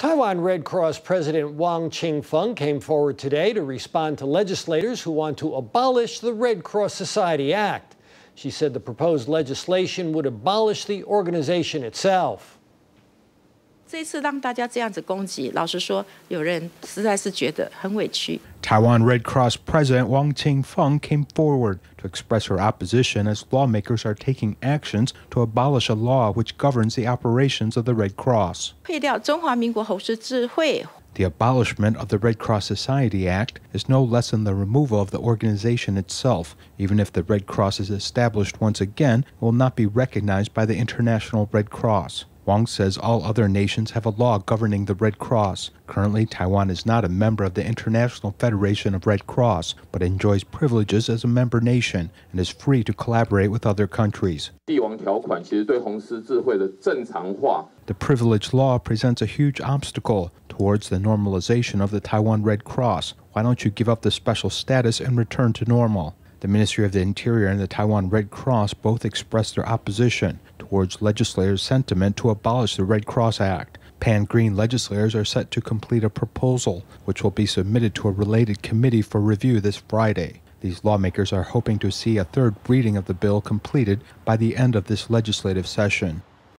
Taiwan Red Cross President Wang Ching-feng came forward today to respond to legislators who want to abolish the Red Cross Society Act. She said the proposed legislation would abolish the organization itself. 这次让大家这样子攻击，老实说，有人实在是觉得很委屈。Taiwan Red Cross President Wang Ching-feng came forward to express her opposition as lawmakers are taking actions to abolish a law which governs the operations of the Red Cross. 废掉中华民国红十字会。 The abolishment of the Red Cross Society Act is no less than the removal of the organization itself. Even if the Red Cross is established once again, it will not be recognized by the International Red Cross. Wang says all other nations have a law governing the Red Cross. Currently, Taiwan is not a member of the International Federation of Red Cross, but enjoys privileges as a member nation and is free to collaborate with other countries. The privilege law presents a huge obstacle towards the normalization of the Taiwan Red Cross. Why don't you give up the special status and return to normal? The Ministry of the Interior and the Taiwan Red Cross both expressed their opposition towards legislators' sentiment to abolish the Red Cross Act. Pan-green legislators are set to complete a proposal, which will be submitted to a related committee for review this Friday. These lawmakers are hoping to see a third reading of the bill completed by the end of this legislative session.